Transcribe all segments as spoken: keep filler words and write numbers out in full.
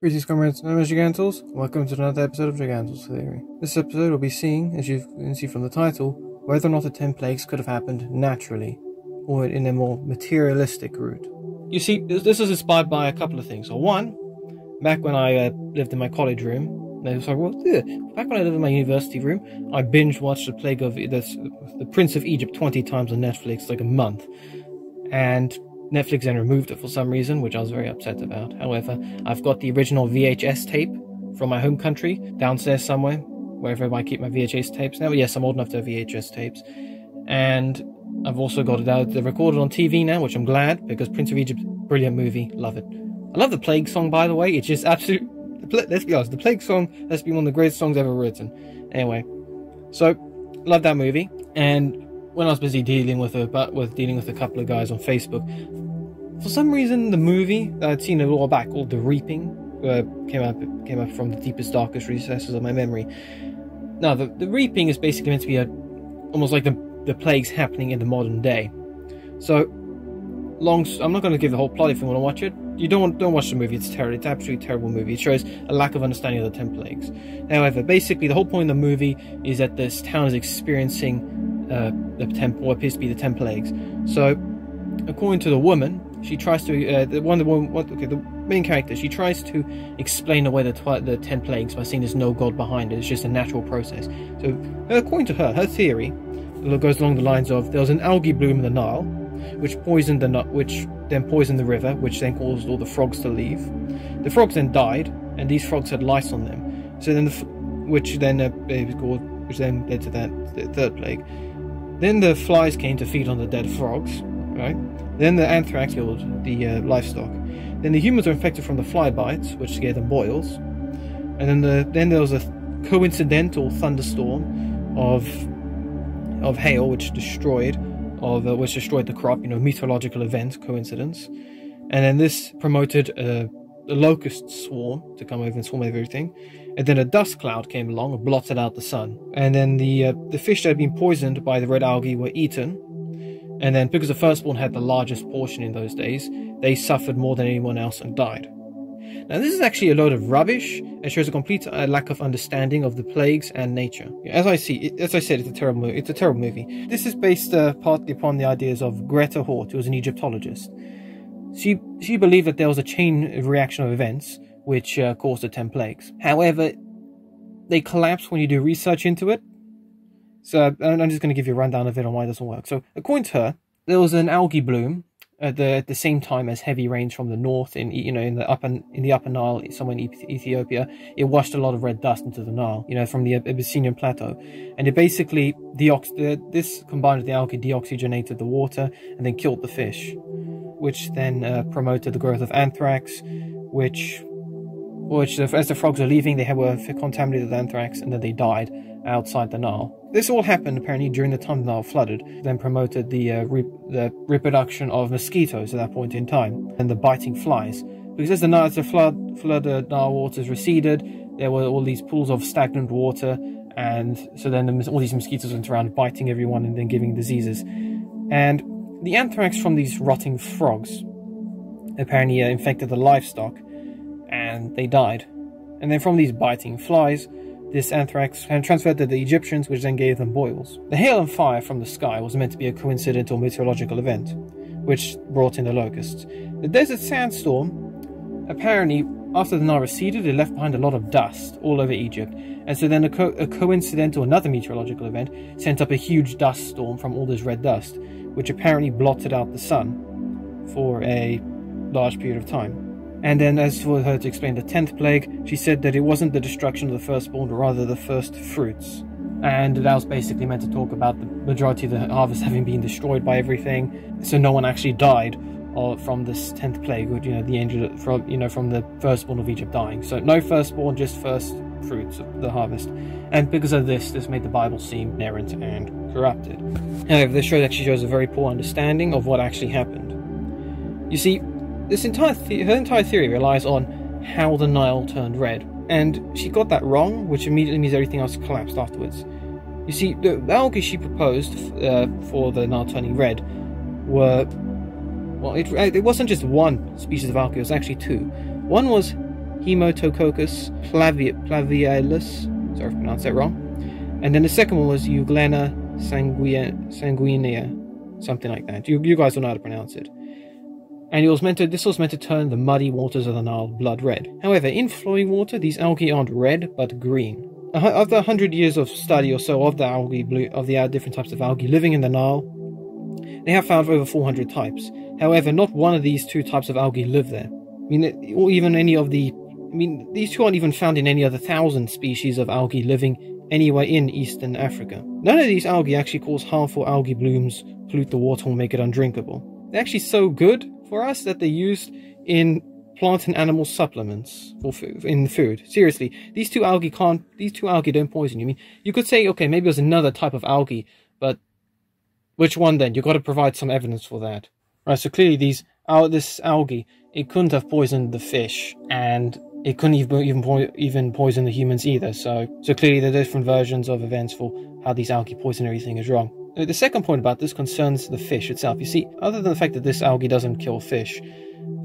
Greetings, comrades and Gigantals. Welcome to another episode of Gigantals Theory. This episode will be seeing, as you can see from the title, whether or not the ten plagues could have happened naturally, or in a more materialistic route. You see, this is inspired by a couple of things. So one, back when I uh, lived in my college room, they was like, well, yeah. back when I lived in my university room, I binge watched the plague of the, the Prince of Egypt twenty times on Netflix, like a month, and Netflix then removed it for some reason, which I was very upset about. However, I've got the original V H S tape from my home country, downstairs somewhere, wherever I keep my V H S tapes now. But yes, I'm old enough to have V H S tapes. And I've also got it out, they're recorded on T V now, which I'm glad, because Prince of Egypt, brilliant movie, love it. I love the Plague Song, by the way, it's just absolute, let's be honest, the Plague Song has been one of the greatest songs ever written. Anyway, so, love that movie, and when I was busy dealing with a but with dealing with a couple of guys on Facebook, for some reason the movie that I'd seen a while back called The Reaping uh, came up came up from the deepest, darkest recesses of my memory. Now the, the Reaping is basically meant to be a almost like the the plagues happening in the modern day. So long, I'm not going to give the whole plot if you want to watch it. You don't want, don't watch the movie. It's terrible. It's an absolutely terrible movie. It shows a lack of understanding of the ten plagues. However, basically the whole point of the movie is that this town is experiencing Uh, the temple, what appears to be the ten plagues. So, according to the woman, she tries to uh, the one the woman, what, okay, the main character, she tries to explain away the twi the ten plagues by saying there's no god behind it. It's just a natural process. So, according to her, her theory goes along the lines of there was an algae bloom in the Nile, which poisoned the which then poisoned the river, which then caused all the frogs to leave. The frogs then died, and these frogs had lice on them. So then, the f which then uh, it was called, which then led to that the third plague. Then the flies came to feed on the dead frogs, right? Then the anthrax killed the uh, livestock. Then the humans were infected from the fly bites, which gave them boils. And then the then there was a coincidental thunderstorm of of hail, which destroyed, of uh, which destroyed the crop. You know, meteorological event, coincidence. And then this promoted a, a locust swarm to come over and swarm over everything. And then a dust cloud came along and blotted out the sun. And then the uh, the fish that had been poisoned by the red algae were eaten. And then because the firstborn had the largest portion in those days, they suffered more than anyone else and died. Now this is actually a load of rubbish. It shows a complete uh, lack of understanding of the plagues and nature. As I see, it, as I said, it's a terrible movie. It's a terrible movie. This is based uh, partly upon the ideas of Greta Hort, who was an Egyptologist. She she believed that there was a chain reaction of events which uh, caused the ten plagues. However, they collapse when you do research into it. So I'm just going to give you a rundown of it on why it doesn't work. So according to her, there was an algae bloom at the at the same time as heavy rains from the north, in you know in the upper in the upper Nile, somewhere in Ethiopia. It washed a lot of red dust into the Nile, you know, from the Abyssinian plateau, and it basically deox this combined with the algae deoxygenated the water and then killed the fish, which then uh, promoted the growth of anthrax, which which as the frogs were leaving, they were contaminated with anthrax, and then they died outside the Nile. This all happened, apparently, during the time the Nile flooded, then promoted the, uh, re the reproduction of mosquitoes at that point in time, and the biting flies. Because as the Nile, as the flood, flood uh, Nile waters receded, there were all these pools of stagnant water, and so then the, all these mosquitoes went around biting everyone and then giving diseases. And the anthrax from these rotting frogs apparently uh, infected the livestock, and they died. And then from these biting flies, this anthrax transferred to the Egyptians, which then gave them boils. The hail and fire from the sky was meant to be a coincidental meteorological event, which brought in the locusts. The desert sandstorm, apparently, after the Nile receded, it left behind a lot of dust all over Egypt, and so then a, co a coincidental another meteorological event sent up a huge dust storm from all this red dust, which apparently blotted out the sun for a large period of time. And then, as for her to explain the tenth plague, she said that it wasn't the destruction of the firstborn, but rather the first fruits. And that was basically meant to talk about the majority of the harvest having been destroyed by everything, so no one actually died from this tenth plague, or, you know, the angel from you know from the firstborn of Egypt dying. So no firstborn, just first fruits of the harvest. And because of this, this made the Bible seem errant and corrupted. However, this show actually shows a very poor understanding of what actually happened. You see, This entire the her entire theory relies on how the Nile turned red, and she got that wrong, which immediately means everything else collapsed afterwards. You see, the algae she proposed uh, for the Nile turning red were, well, it, it wasn't just one species of algae, it was actually two. One was Haematococcus pluvialis, sorry if I pronounced that wrong. And then the second one was Euglena sanguinea, something like that. You, you guys don't know how to pronounce it. And it was meant to, this was meant to turn the muddy waters of the Nile blood red. However, in flowing water, these algae aren't red, but green. After one hundred years of study or so of the algae, blue, of the different types of algae living in the Nile, they have found over four hundred types. However, not one of these two types of algae live there. I mean, or even any of the... I mean, these two aren't even found in any other thousand species of algae living anywhere in Eastern Africa. None of these algae actually cause harmful algae blooms, pollute the water, or make it undrinkable. They're actually so good for us that they're used in plant and animal supplements for food, in food. Seriously, these two algae can't, these two algae don't poison you. I mean, you could say, okay, maybe there's another type of algae, but which one then? You've got to provide some evidence for that. Right, so clearly these, al this algae, it couldn't have poisoned the fish, and it couldn't even, even, po even poison the humans either. So, so clearly there are different versions of events for how these algae poison everything is wrong. The second point about this concerns the fish itself. You see, other than the fact that this algae doesn't kill fish,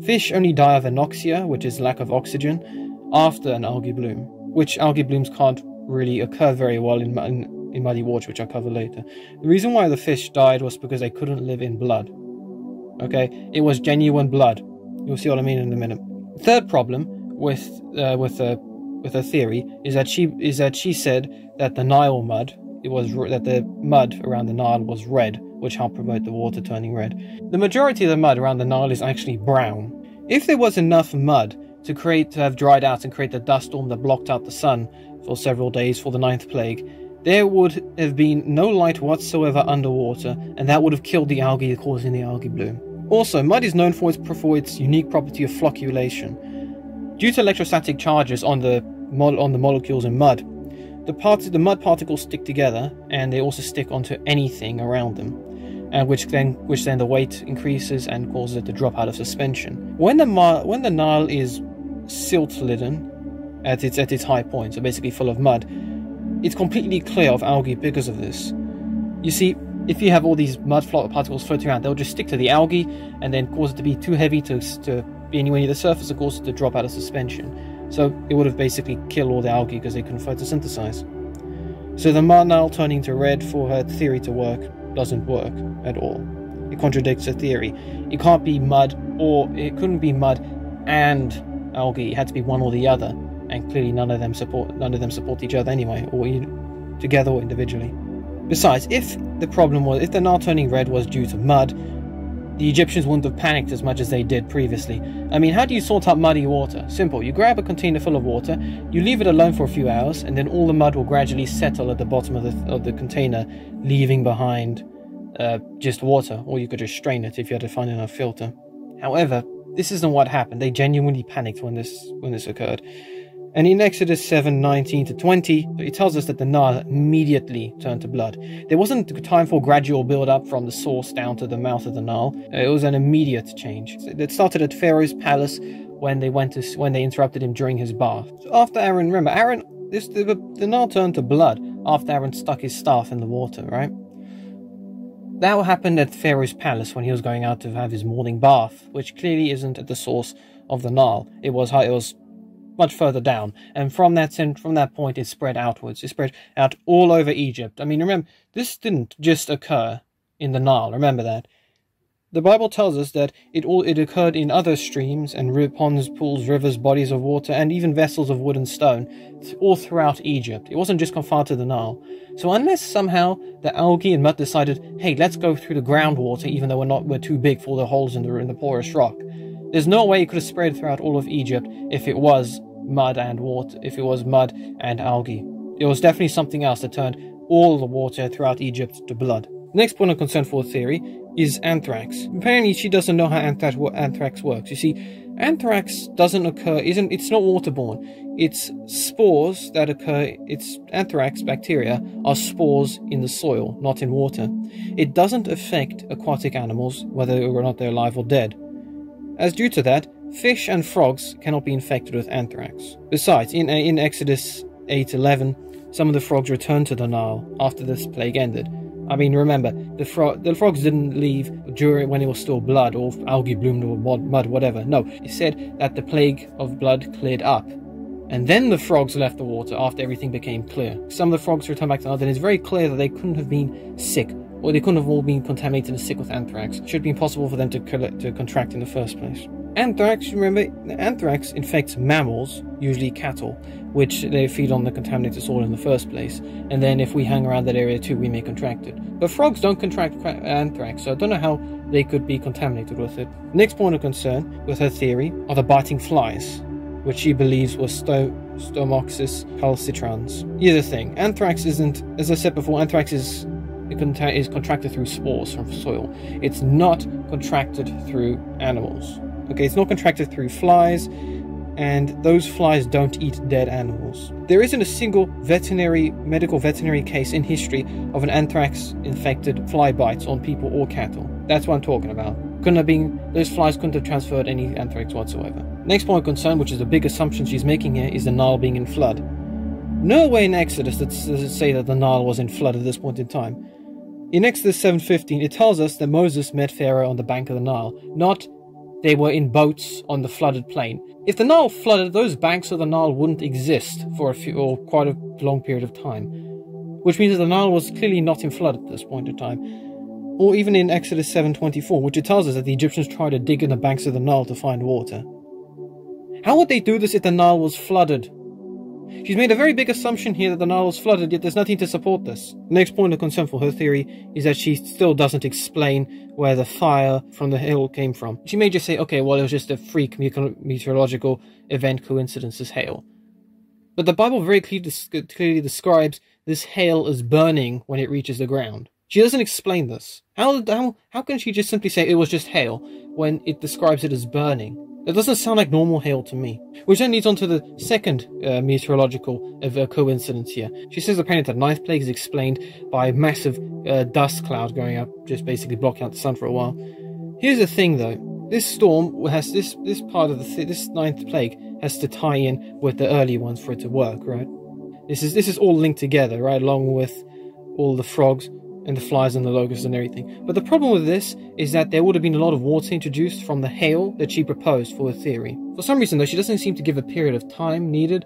fish only die of anoxia, which is lack of oxygen, after an algae bloom, which algae blooms can't really occur very well in, in, in muddy water, which I'll cover later. The reason why the fish died was because they couldn't live in blood. Okay, it was genuine blood. You'll see what I mean in a minute. Third problem with uh, with a with a theory is that she is that she said that the Nile mud. It was that the mud around the Nile was red, which helped promote the water turning red. The majority of the mud around the Nile is actually brown. If there was enough mud to create to have dried out and create the dust storm that blocked out the sun for several days for the ninth plague, there would have been no light whatsoever underwater, and that would have killed the algae, causing the algae bloom. Also, mud is known for its for its unique property of flocculation. Due to electrostatic charges on the on the molecules in mud, The, part the mud particles stick together, and they also stick onto anything around them, and which then which then the weight increases and causes it to drop out of suspension. When the when the Nile is silt-laden at its at its high point, so basically full of mud, it's completely clear of algae because of this. You see, if you have all these mud particles floating around, they'll just stick to the algae and then cause it to be too heavy to to be anywhere near the surface, and cause it to drop out of suspension. So it would have basically killed all the algae because they couldn't photosynthesize. So the Nile turning to red for her theory to work doesn't work at all. It contradicts her theory. It can't be mud, or it couldn't be mud and algae. It had to be one or the other, and clearly none of them support none of them support each other anyway, or together or individually. Besides, if the problem was if the Nile turning red was due to mud, the Egyptians wouldn't have panicked as much as they did previously. I mean, how do you sort out muddy water? Simple. You grab a container full of water, you leave it alone for a few hours, and then all the mud will gradually settle at the bottom of the, of the container, leaving behind uh, just water, or you could just strain it if you had to find enough filter. However, this isn't what happened. They genuinely panicked when this, when this occurred. And in Exodus seven nineteen to twenty, it tells us that the Nile immediately turned to blood. There wasn't time for gradual build-up from the source down to the mouth of the Nile. It was an immediate change. It started at Pharaoh's palace when they went to when they interrupted him during his bath. So after Aaron, remember, Aaron, this the, the Nile turned to blood after Aaron stuck his staff in the water, right? That happened at Pharaoh's palace when he was going out to have his morning bath, which clearly isn't at the source of the Nile. It was it was. much further down, and from that from that point it spread outwards. It spread out all over Egypt. I mean, remember, this didn't just occur in the Nile. Remember that. The Bible tells us that it all it occurred in other streams and ponds, pools, rivers, bodies of water, and even vessels of wood and stone, all throughout Egypt. It wasn't just confined to the Nile. So unless somehow the algae and mud decided, hey, let's go through the groundwater, even though we're not we're too big for the holes in the in the porous rock. There's no way it could have spread throughout all of Egypt if it was mud and water, if it was mud and algae. It was definitely something else that turned all the water throughout Egypt to blood. The next point of concern for the theory is anthrax. Apparently she doesn't know how anthrax, anthrax works. You see, anthrax doesn't occur, isn't, it's not waterborne. It's spores that occur, it's anthrax bacteria are spores in the soil, not in water. It doesn't affect aquatic animals, whether or not they're alive or dead. As due to that, fish and frogs cannot be infected with anthrax. Besides, in, in Exodus eight eleven, some of the frogs returned to the Nile after this plague ended. I mean, remember, the, fro the frogs didn't leave during when it was still blood or algae bloomed or mud, whatever. No, it said that the plague of blood cleared up. And then the frogs left the water after everything became clear. Some of the frogs returned back to the earth, and it's very clear that they couldn't have been sick, or they couldn't have all been contaminated and sick with anthrax. It should be impossible for them to, collect, to contract in the first place. Anthrax, remember, anthrax infects mammals, usually cattle, which they feed on the contaminated soil in the first place. And then if we hang around that area too, we may contract it. But frogs don't contract anthrax, so I don't know how they could be contaminated with it. Next point of concern with her theory are the biting flies, which she believes was sto Stomoxys calcitrans. Here's the thing, anthrax isn't, as I said before, anthrax is... It is contracted through spores from soil. It's not contracted through animals. Okay, it's not contracted through flies, and those flies don't eat dead animals. There isn't a single veterinary, medical veterinary case in history of an anthrax-infected fly bites on people or cattle. That's what I'm talking about. Couldn't have been, those flies couldn't have transferred any anthrax whatsoever. Next point of concern, which is the big assumption she's making here, is the Nile being in flood. No way in Exodus does it say that the Nile was in flood at this point in time. In Exodus seven fifteen, it tells us that Moses met Pharaoh on the bank of the Nile, not they were in boats on the flooded plain. If the Nile flooded, those banks of the Nile wouldn't exist for a few, or quite a long period of time, which means that the Nile was clearly not in flood at this point in time. Or even in Exodus seven twenty-four, which it tells us that the Egyptians tried to dig in the banks of the Nile to find water. How would they do this if the Nile was flooded? She's made a very big assumption here that the Nile was flooded, yet there's nothing to support this. The next point of concern for her theory is that she still doesn't explain where the fire from the hill came from. She may just say, okay, well, it was just a freak meteorological event coincidence, this hail. But the Bible very clearly describes this hail as burning when it reaches the ground. She doesn't explain this. How, how, how can she just simply say it was just hail when it describes it as burning? That doesn't sound like normal hail to me. Which then leads on to the second uh, meteorological uh, coincidence here. She says apparently that the ninth plague is explained by a massive uh, dust cloud going up, just basically blocking out the sun for a while. Here's the thing though, this storm has this this part of the th this ninth plague has to tie in with the early ones for it to work, right? This is this is all linked together, right, along with all the frogs and the flies and the locusts and everything. But the problem with this is that there would have been a lot of water introduced from the hail that she proposed for her theory. For some reason though, she doesn't seem to give a period of time needed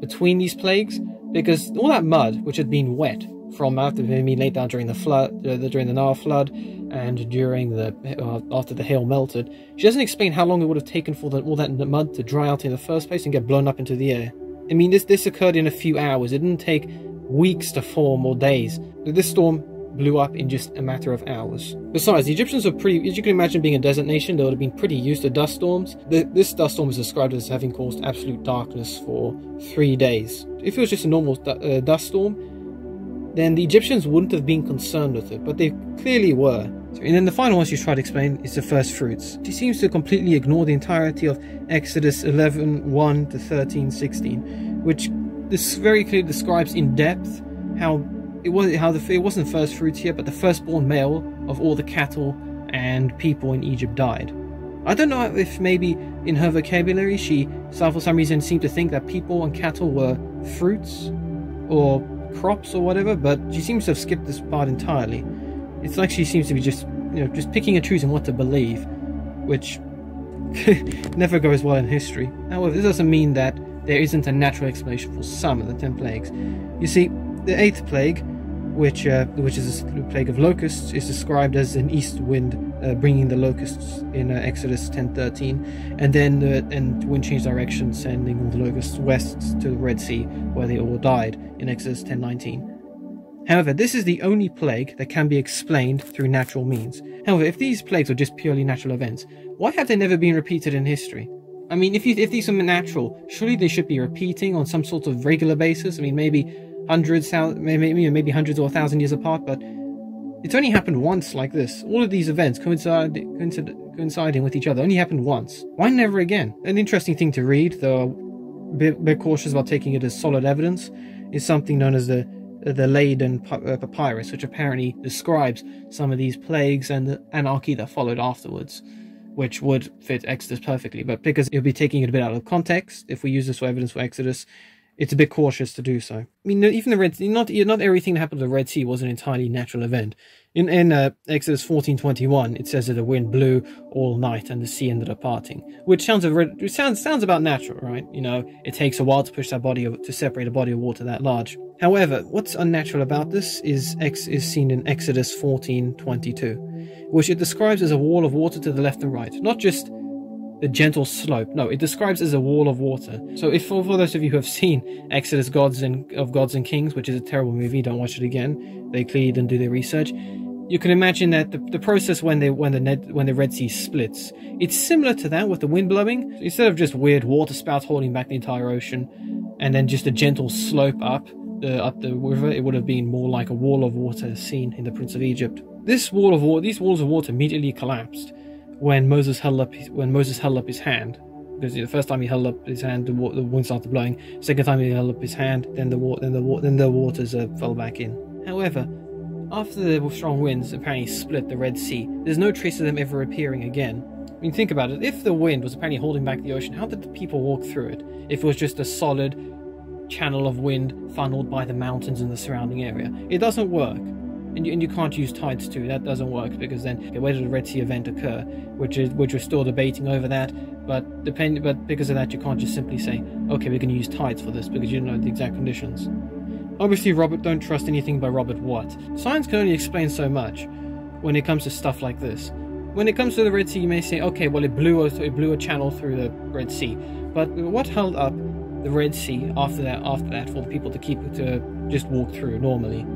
between these plagues, because all that mud which had been wet from after being laid down during the flood, uh, during the Nile flood, and during the uh, after the hail melted, she doesn't explain how long it would have taken for the, all that mud to dry out in the first place and get blown up into the air. I mean, this this occurred in a few hours. It didn't take weeks to form or days. This storm blew up in just a matter of hours. Besides, the Egyptians were pretty, as you can imagine, being a desert nation, they would have been pretty used to dust storms. The, this dust storm is described as having caused absolute darkness for three days. If it was just a normal du uh, dust storm, then the Egyptians wouldn't have been concerned with it, but they clearly were. So, and then the final one she's tried to explain is the first fruits. She seems to completely ignore the entirety of Exodus eleven one to thirteen sixteen, which this very clearly describes in depth how It wasn't how the it wasn't first fruits here, but the firstborn male of all the cattle and people in Egypt died. I don't know if maybe in her vocabulary she, for some reason, seemed to think that people and cattle were fruits or crops or whatever, but she seems to have skipped this part entirely. It's like she seems to be just, you know, just picking and choosing what to believe, which never goes well in history. However, this doesn't mean that there isn't a natural explanation for some of the ten plagues. You see, the eighth plague, which uh, which is the plague of locusts, is described as an east wind uh, bringing the locusts in uh, Exodus ten thirteen, and then the uh, and wind changed direction, sending all the locusts west to the Red Sea, where they all died in Exodus ten nineteen. However, this is the only plague that can be explained through natural means. However, if these plagues are just purely natural events, why have they never been repeated in history? I mean, if you, if these are natural, surely they should be repeating on some sort of regular basis. I mean, maybe hundreds, maybe, maybe hundreds or a thousand years apart, but it's only happened once like this. All of these events coincide, coincide, coinciding with each other only happened once. Why never again? An interesting thing to read, though a bit, bit cautious about taking it as solid evidence, is something known as the the Leyden Papyrus, which apparently describes some of these plagues and the anarchy that followed afterwards, which would fit Exodus perfectly. But because it would be taking it a bit out of context, if we use this for evidence for Exodus, it's a bit cautious to do so. I mean, even the Red Sea, not, not everything that happened to the Red Sea was an entirely natural event. In, in uh, Exodus fourteen twenty-one, it says that the wind blew all night and the sea ended up parting, which sounds a, which sounds sounds about natural, right? You know, it takes a while to push that body of, to separate a body of water that large. However, what's unnatural about this is X is seen in Exodus fourteen twenty-two, which it describes as a wall of water to the left and right, not just the gentle slope. No, it describes as a wall of water. So if for, for those of you who have seen Exodus Gods and of Gods and Kings, which is a terrible movie, don't watch it again. They clearly didn't do their research. You can imagine that the, the process when they when the Ned, when the Red Sea splits, it's similar to that with the wind blowing. So instead of just weird water spouts holding back the entire ocean, and then just a gentle slope up the up the river, it would have been more like a wall of water seen in The Prince of Egypt. This wall of water, these walls of water, immediately collapsed when Moses held up his, when Moses held up his hand. Because the first time he held up his hand, the, wa the wind started blowing. Second time he held up his hand, then the wa then the wa then the waters uh, fell back in. However, after the strong winds apparently split the Red Sea, there's no trace of them ever appearing again. I mean, think about it. If the wind was apparently holding back the ocean, how did the people walk through it? If it was just a solid channel of wind funneled by the mountains in the surrounding area, it doesn't work. And you, and you can't use tides too. That doesn't work, because then, okay, where did the Red Sea event occur? Which is which we're still debating over that. But depend, but because of that, you can't just simply say, okay, we're going to use tides for this, because you don't know the exact conditions. Obviously, Robert, don't trust anything by Robert Watt. Science can only explain so much when it comes to stuff like this. When it comes to the Red Sea, you may say, okay, well, it blew a, it blew a channel through the Red Sea. But what held up the Red Sea after that, after that for the people to keep to just walk through normally?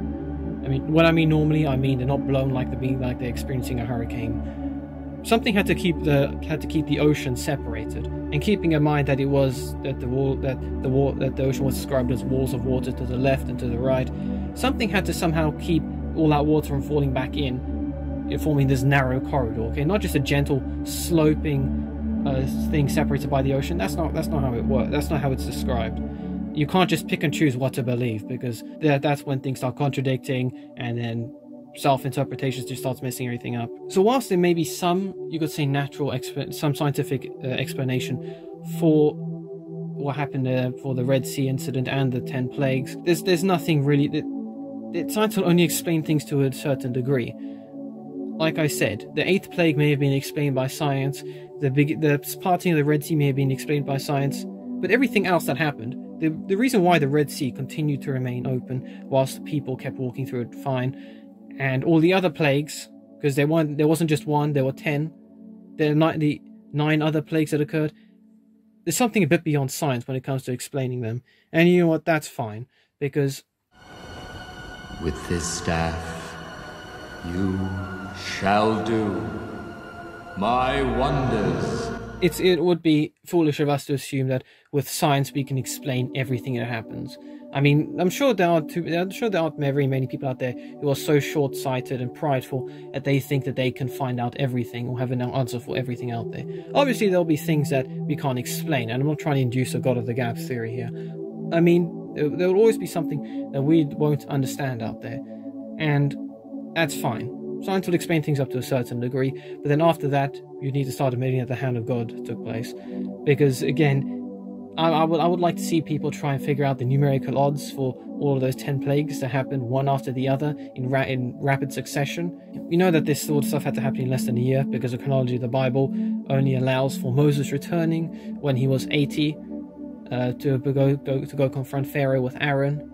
I mean, when I mean normally, I mean they're not blown like the being like they're experiencing a hurricane. Something had to keep the had to keep the ocean separated. And keeping in mind that it was that the wall that the wall that the ocean was described as walls of water to the left and to the right, something had to somehow keep all that water from falling back in, forming this narrow corridor. Okay, not just a gentle sloping uh, thing separated by the ocean. That's not that's not how it works. That's not how it's described. You can't just pick and choose what to believe, because that that's when things start contradicting, and then self-interpretations just starts messing everything up. So whilst there may be some, you could say, natural, exp some scientific uh, explanation for what happened uh, for the Red Sea incident and the ten plagues, there's there's nothing really. That, that science will only explain things to a certain degree. Like I said, the eighth plague may have been explained by science. The big the parting of the Red Sea may have been explained by science, but everything else that happened. The, the reason why the Red Sea continued to remain open whilst the people kept walking through it fine, and all the other plagues, because there weren't, there wasn't just one, there were ten. There are ninety nine other plagues that occurred. There's something a bit beyond science when it comes to explaining them, and you know what? That's fine, because with this staff you shall do my wonders. It's it would be foolish of us to assume that with science we can explain everything that happens. I mean, I'm sure there are too, I'm sure there aren't very many people out there who are so short-sighted and prideful that they think that they can find out everything or have an answer for everything out there. Obviously, there'll be things that we can't explain, and I'm not trying to induce a God of the Gaps theory here. I mean, there will always be something that we won't understand out there, and that's fine. Science will explain things up to a certain degree, but then after that, you need to start admitting that the hand of God took place, because again, I, I, would, I would like to see people try and figure out the numerical odds for all of those ten plagues that happened one after the other in, ra in rapid succession. You know that this sort of stuff had to happen in less than a year, because the chronology of the Bible only allows for Moses returning when he was eighty uh, to, go, go, to go confront Pharaoh with Aaron,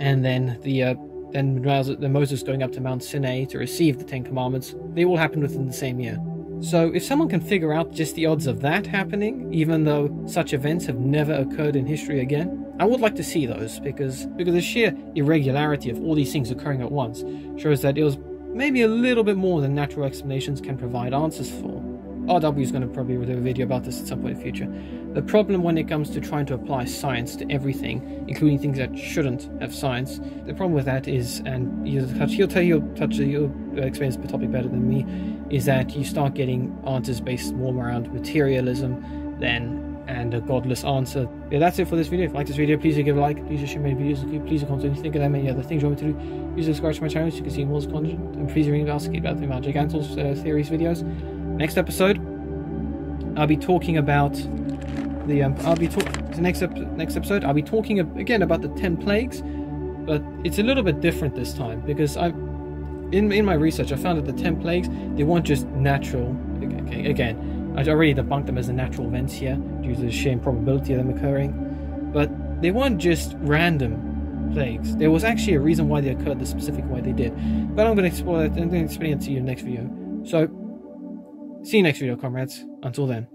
and then the uh, then Moses going up to Mount Sinai to receive the Ten Commandments. They all happened within the same year. So if someone can figure out just the odds of that happening, even though such events have never occurred in history again, I would like to see those, because because the sheer irregularity of all these things occurring at once shows that it was maybe a little bit more than natural explanations can provide answers for. R W is going to probably do a video about this at some point in the future. The problem when it comes to trying to apply science to everything, including things that shouldn't have science, the problem with that is, and you'll touch, you'll, tell, you'll, touch, you'll experience the topic better than me, is that you start getting answers based more around materialism than and a godless answer. Yeah, that's it for this video. If you like this video, please do give a like, please do share my videos, please do comment if you think of them, any other things you want me to do, please subscribe to my channel so you can see more content, and please ring the bell to keep up with my Gigantals uh, Theories videos. Next episode, I'll be talking about the um, I'll be talking next ep next episode. I'll be talking again about the ten plagues, but it's a little bit different this time because I, in in my research, I found that the ten plagues, they weren't just natural. Okay, again, I already debunked them as the natural events here due to the sheer improbability of them occurring, but they weren't just random plagues. There was actually a reason why they occurred the specific way they did, but I'm going to explore that and then explain it to you in the next video. So, see you next video, comrades. Until then.